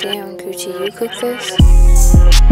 Damn, Gucci, you cook this?